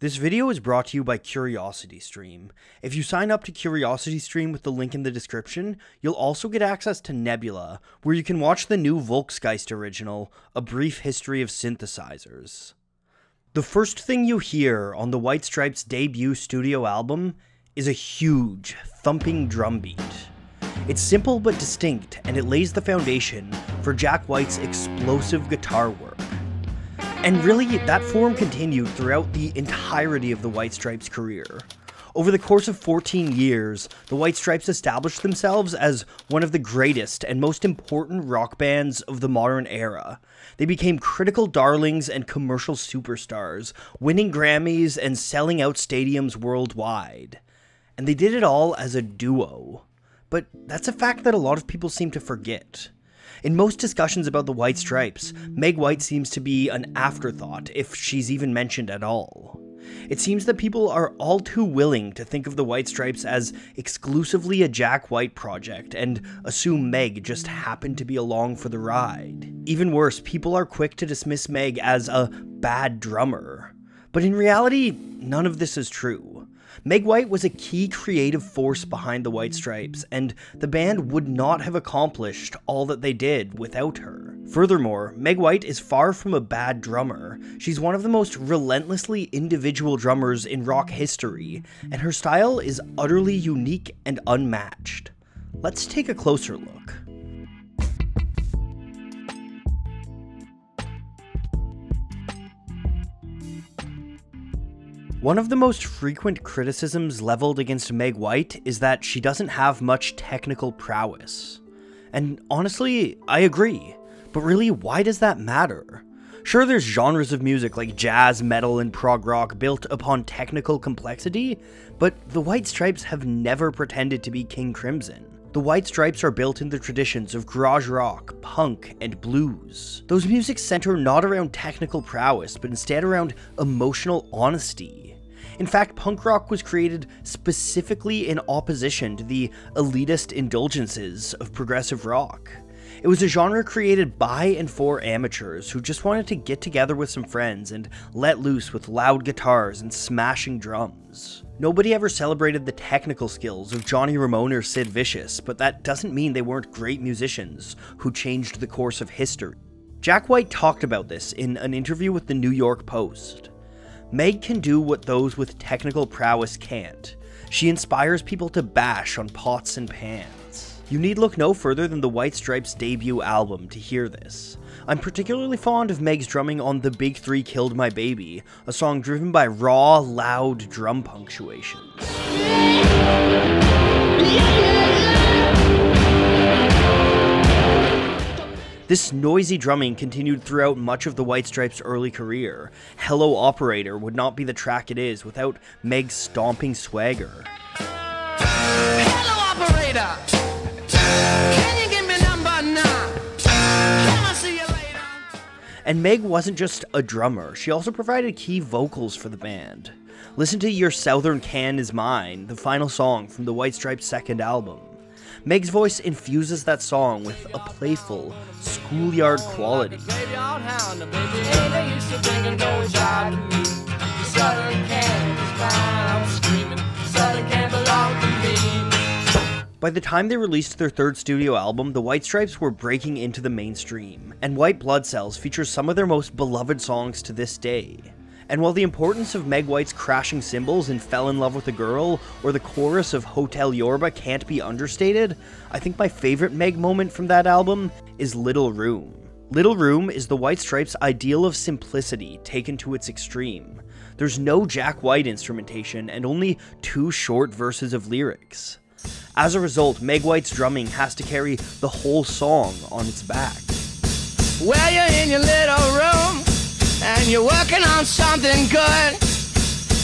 This video is brought to you by CuriosityStream. If you sign up to CuriosityStream with the link in the description, you'll also get access to Nebula, where you can watch the new Volksgeist original, A Brief History of Synthesizers. The first thing you hear on the White Stripes' debut studio album is a huge, thumping drum beat. It's simple but distinct, and it lays the foundation for Jack White's explosive guitar work. And really, that form continued throughout the entirety of the White Stripes' career. Over the course of 14 years, the White Stripes established themselves as one of the greatest and most important rock bands of the modern era. They became critical darlings and commercial superstars, winning Grammys and selling out stadiums worldwide. And they did it all as a duo. But that's a fact that a lot of people seem to forget. In most discussions about the White Stripes, Meg White seems to be an afterthought, if she's even mentioned at all. It seems that people are all too willing to think of the White Stripes as exclusively a Jack White project and assume Meg just happened to be along for the ride. Even worse, people are quick to dismiss Meg as a bad drummer. But in reality, none of this is true. Meg White was a key creative force behind the White Stripes, and the band would not have accomplished all that they did without her. Furthermore, Meg White is far from a bad drummer. She's one of the most relentlessly individual drummers in rock history, and her style is utterly unique and unmatched. Let's take a closer look. One of the most frequent criticisms leveled against Meg White is that she doesn't have much technical prowess. And honestly, I agree. But really, why does that matter? Sure, there's genres of music like jazz, metal, and prog rock built upon technical complexity, but the White Stripes have never pretended to be King Crimson. The White Stripes are built in the traditions of garage rock, punk, and blues. Those music center not around technical prowess, but instead around emotional honesty. In fact, punk rock was created specifically in opposition to the elitist indulgences of progressive rock. It was a genre created by and for amateurs who just wanted to get together with some friends and let loose with loud guitars and smashing drums. Nobody ever celebrated the technical skills of Johnny Ramone or Sid Vicious, but that doesn't mean they weren't great musicians who changed the course of history. Jack White talked about this in an interview with the New York Post. Meg can do what those with technical prowess can't. She inspires people to bash on pots and pans. You need look no further than the White Stripes' debut album to hear this. I'm particularly fond of Meg's drumming on The Big Three Killed My Baby, a song driven by raw, loud drum punctuations. This noisy drumming continued throughout much of the White Stripes' early career. Hello Operator would not be the track it is without Meg's stomping swagger. Hello Operator! Can you give me number 9? And Meg wasn't just a drummer, she also provided key vocals for the band. Listen to Your Southern Can Is Mine, the final song from the White Stripes' second album. Meg's voice infuses that song with a playful, schoolyard quality. By the time they released their third studio album, the White Stripes were breaking into the mainstream, and White Blood Cells features some of their most beloved songs to this day. And while the importance of Meg White's crashing cymbals in Fell in Love with a Girl or the chorus of Hotel Yorba can't be understated, I think my favorite Meg moment from that album is Little Room. Little Room is the White Stripes' ideal of simplicity taken to its extreme. There's no Jack White instrumentation and only 2 short verses of lyrics. As a result, Meg White's drumming has to carry the whole song on its back. Well, you're in your little room, and you're working on something good.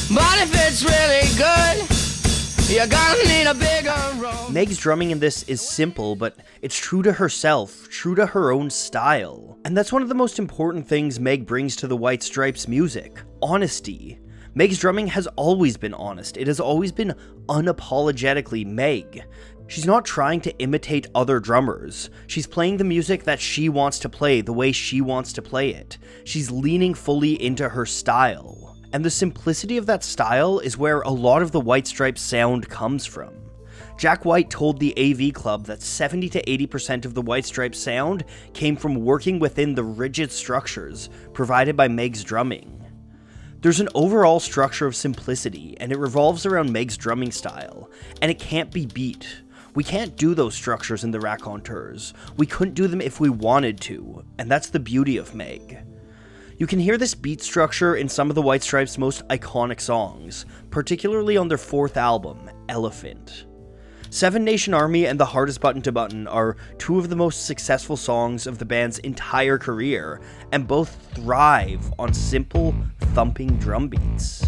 But if it's really good, you're gonna need a bigger room. Meg's drumming in this is simple, but it's true to herself, true to her own style. And that's one of the most important things Meg brings to the White Stripes' music, honesty. Meg's drumming has always been honest. It has always been unapologetically Meg. She's not trying to imitate other drummers. She's playing the music that she wants to play the way she wants to play it. She's leaning fully into her style. And the simplicity of that style is where a lot of the White Stripes sound comes from. Jack White told the AV Club that 70 to 80% of the White Stripes sound came from working within the rigid structures provided by Meg's drumming. There's an overall structure of simplicity, and it revolves around Meg's drumming style, and it can't be beat. We can't do those structures in the Raconteurs. We couldn't do them if we wanted to, and that's the beauty of Meg. You can hear this beat structure in some of the White Stripes' most iconic songs, particularly on their fourth album, Elephant. Seven Nation Army and The Hardest Button-to-Button are two of the most successful songs of the band's entire career, and both thrive on simple, thumping drum beats.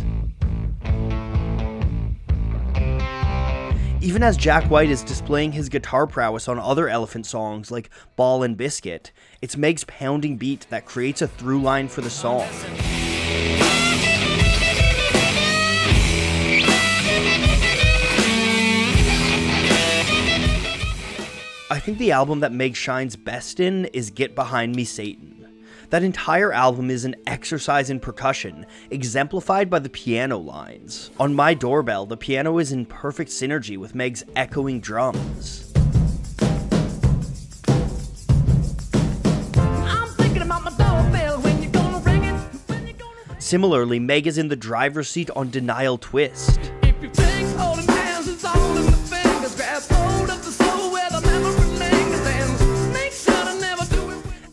Even as Jack White is displaying his guitar prowess on other Elephant songs like Ball and Biscuit, it's Meg's pounding beat that creates a through line for the song. I think the album that Meg shines best in is Get Behind Me, Satan. That entire album is an exercise in percussion, exemplified by the piano lines. On My Doorbell, the piano is in perfect synergy with Meg's echoing drums. Similarly, Meg is in the driver's seat on Denial Twist.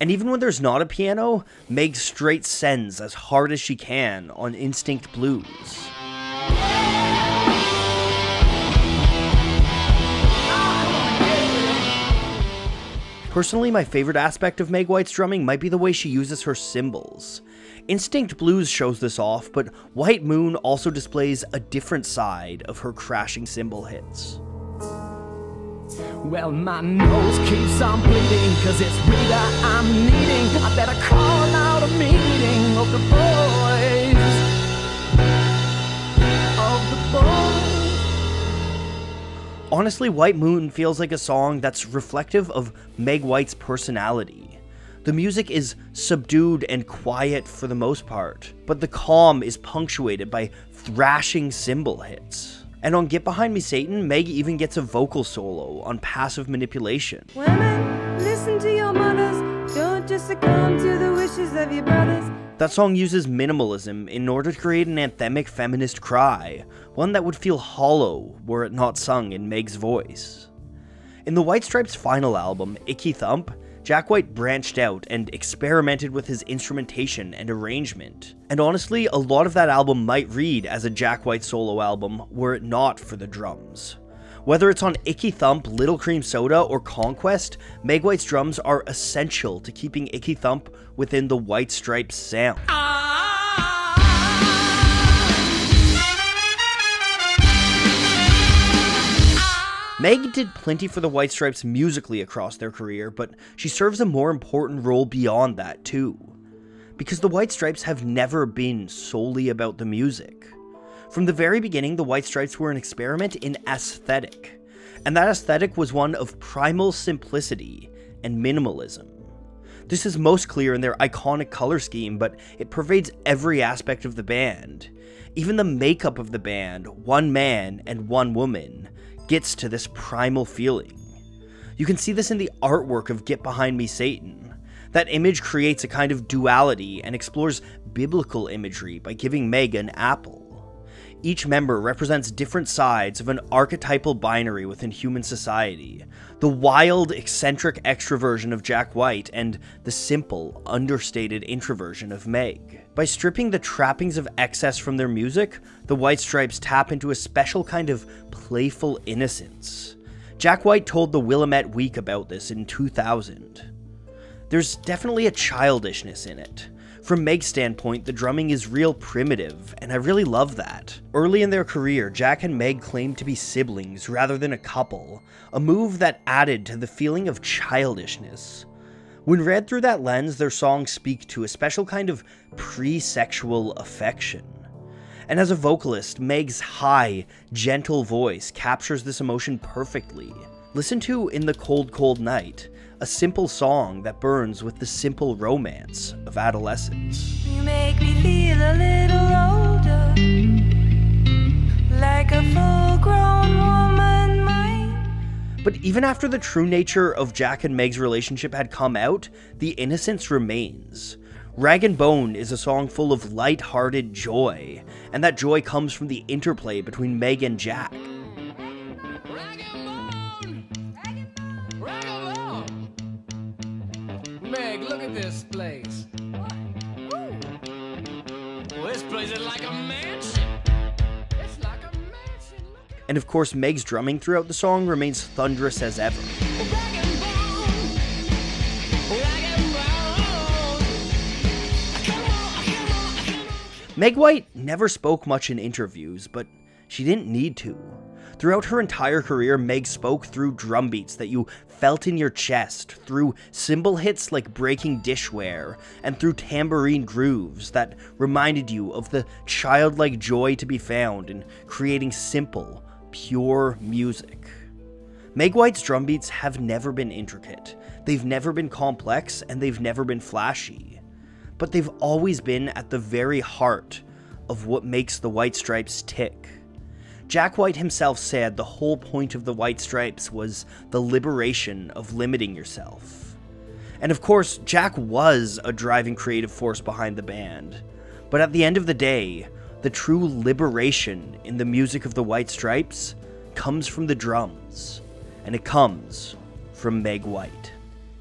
And even when there's not a piano, Meg straight sends as hard as she can on Instinct Blues. Personally, my favorite aspect of Meg White's drumming might be the way she uses her cymbals. Instinct Blues shows this off, but White Moon also displays a different side of her crashing cymbal hits. Well, my nose keeps on bleeding, 'cause it's Rita I'm needing. I better call out a meeting of the boys. Honestly, White Moon feels like a song that's reflective of Meg White's personality. The music is subdued and quiet for the most part, but the calm is punctuated by thrashing cymbal hits. And on Get Behind Me, Satan, Meg even gets a vocal solo on Passive Manipulation. Women, listen to your mothers, don't just succumb to the wishes of your brothers. That song uses minimalism in order to create an anthemic feminist cry, one that would feel hollow were it not sung in Meg's voice. In the White Stripes' final album, Icky Thump, Jack White branched out and experimented with his instrumentation and arrangement, and honestly, a lot of that album might read as a Jack White solo album were it not for the drums. Whether it's on Icky Thump, Little Cream Soda, or Conquest, Meg White's drums are essential to keeping Icky Thump within the White Stripes sound. Meg did plenty for the White Stripes musically across their career, but she serves a more important role beyond that too. Because the White Stripes have never been solely about the music. From the very beginning, the White Stripes were an experiment in aesthetic, and that aesthetic was one of primal simplicity and minimalism. This is most clear in their iconic color scheme, but it pervades every aspect of the band. Even the makeup of the band, one man and one woman, gets to this primal feeling. You can see this in the artwork of Get Behind Me, Satan. That image creates a kind of duality and explores biblical imagery by giving Meg an apple. Each member represents different sides of an archetypal binary within human society, the wild, eccentric extroversion of Jack White and the simple, understated introversion of Meg. By stripping the trappings of excess from their music, the White Stripes tap into a special kind of playful innocence. Jack White told the Willamette Week about this in 2000. There's definitely a childishness in it. From Meg's standpoint, the drumming is real primitive, and I really love that. Early in their career, Jack and Meg claimed to be siblings rather than a couple, a move that added to the feeling of childishness. When read through that lens, their songs speak to a special kind of pre-sexual affection. And as a vocalist, Meg's high, gentle voice captures this emotion perfectly. Listen to In the Cold, Cold Night, a simple song that burns with the simple romance of adolescence. You make me feel a little old, But even after the true nature of Jack and Meg's relationship had come out, the innocence remains. Rag and Bone is a song full of light-hearted joy, and that joy comes from the interplay between Meg and Jack. Rag and Bone! Rag and Bone! Rag and Bone! Meg, look at this place. What? Ooh. Well, this place is like a mansion. It's like a mansion. And of course, Meg's drumming throughout the song remains thunderous as ever. Rag and Bone! Rag and Bone! Come on. Meg White never spoke much in interviews, but she didn't need to. Throughout her entire career, Meg spoke through drum beats that you felt in your chest, through cymbal hits like breaking dishware, and through tambourine grooves that reminded you of the childlike joy to be found in creating simple, pure music. Meg White's drum beats have never been intricate, they've never been complex, and they've never been flashy. But they've always been at the very heart of what makes the White Stripes tick. Jack White himself said the whole point of the White Stripes was the liberation of limiting yourself. And of course, Jack was a driving creative force behind the band. But at the end of the day, the true liberation in the music of the White Stripes comes from the drums, and it comes from Meg White.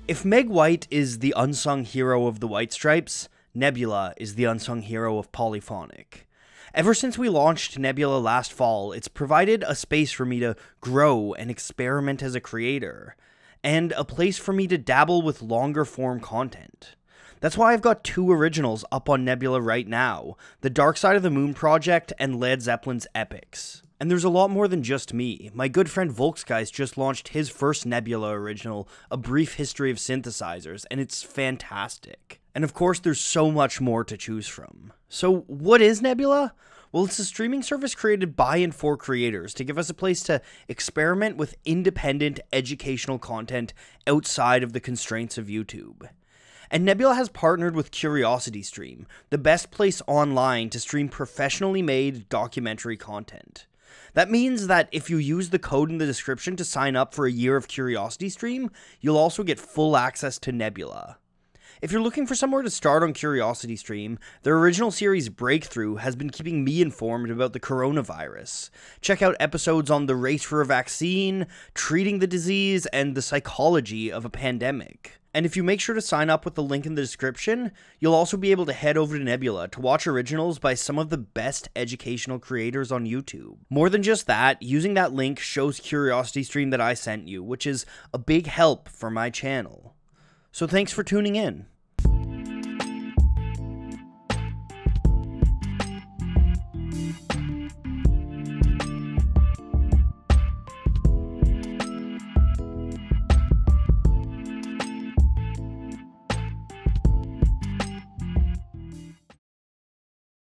If Meg White is the unsung hero of the White Stripes, Nebula is the unsung hero of Polyphonic. Ever since we launched Nebula last fall, it's provided a space for me to grow and experiment as a creator, and a place for me to dabble with longer form content. That's why I've got two originals up on Nebula right now, The Dark Side of the Moon Project and Led Zeppelin's Epics. And there's a lot more than just me. My good friend Volksgeist just launched his first Nebula original, A Brief History of Synthesizers, and it's fantastic. And of course, there's so much more to choose from. So what is Nebula? Well, it's a streaming service created by and for creators to give us a place to experiment with independent educational content outside of the constraints of YouTube. And Nebula has partnered with CuriosityStream, the best place online to stream professionally made documentary content. That means that if you use the code in the description to sign up for a year of CuriosityStream, you'll also get full access to Nebula. If you're looking for somewhere to start on CuriosityStream, their original series Breakthrough has been keeping me informed about the coronavirus. Check out episodes on the race for a vaccine, treating the disease, and the psychology of a pandemic. And if you make sure to sign up with the link in the description, you'll also be able to head over to Nebula to watch originals by some of the best educational creators on YouTube. More than just that, using that link shows CuriosityStream that I sent you, which is a big help for my channel. So thanks for tuning in.